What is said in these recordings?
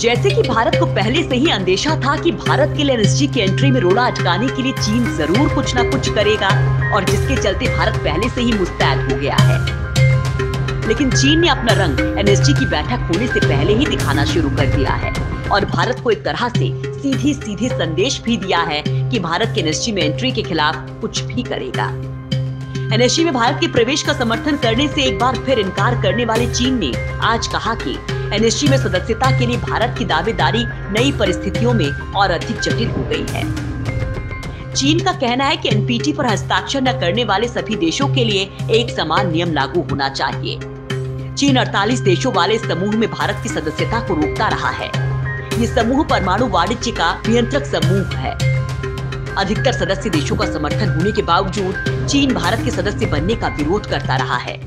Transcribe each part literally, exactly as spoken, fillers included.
जैसे कि भारत को पहले से ही अंदेशा था कि भारत के लिए एनएसजी की एंट्री में रोड़ा अटकाने के लिए चीन जरूर कुछ ना कुछ करेगा और जिसके चलते भारत पहले से ही मुस्तैद हो गया है, लेकिन चीन ने अपना रंग एनएसजी की बैठक होने से पहले ही दिखाना शुरू कर दिया है और भारत को एक तरह से सीधे सीधे संदेश भी दिया है कि भारत के एनएसजी में एंट्री के खिलाफ कुछ भी करेगा। एनएसजी में भारत के प्रवेश का समर्थन करने से एक बार फिर इनकार करने वाले चीन ने आज कहा कि एनएसजी में सदस्यता के लिए भारत की दावेदारी नई परिस्थितियों में और अधिक जटिल हो गई है। चीन का कहना है कि एनपीटी पर हस्ताक्षर न करने वाले सभी देशों के लिए एक समान नियम लागू होना चाहिए। चीन अड़तालीस देशों वाले समूह में भारत की सदस्यता को रोकता रहा है। ये समूह परमाणु वाणिज्य का नियंत्रक समूह है। अधिकतर सदस्य देशों का समर्थन होने के बावजूद चीन भारत के सदस्य बनने का विरोध करता रहा है।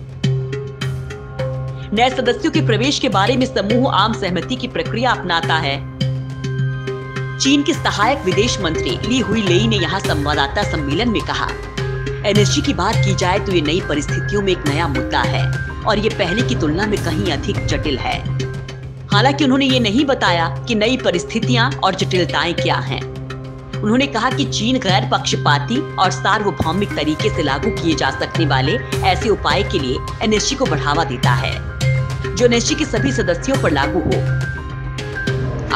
नए सदस्यों के प्रवेश के बारे में समूह आम सहमति की प्रक्रिया अपनाता है। चीन के सहायक विदेश मंत्री ली हुई लेई ने यहाँ संवाददाता सम्मेलन में कहा, एनएसजी की बात की जाए तो ये नई परिस्थितियों में एक नया मुद्दा है और ये पहले की तुलना में कहीं अधिक जटिल है। हालांकि उन्होंने ये नहीं बताया कि नई परिस्थितियां और जटिलताएं क्या हैं। उन्होंने कहा कि चीन गैर पक्षपाती और सार्वभौमिक तरीके से लागू किए जा सकने वाले ऐसे उपाय के लिए एनएसजी को बढ़ावा देता है जो एनएसजी के सभी सदस्यों पर लागू हो।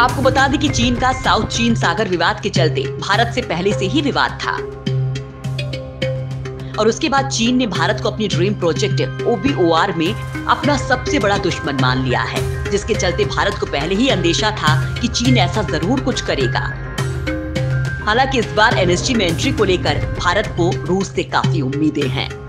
आपको बता दें कि चीन का साउथ चीन सागर विवाद के चलते भारत से पहले से ही विवाद था और उसके बाद चीन ने भारत को अपनी ड्रीम प्रोजेक्ट ओबीओआर में अपना सबसे बड़ा दुश्मन मान लिया है, जिसके चलते भारत को पहले ही अंदेशा था कि चीन ऐसा जरूर कुछ करेगा। हालांकि इस बार एनएसजी में एंट्री को लेकर भारत को रूस से काफी उम्मीदें हैं।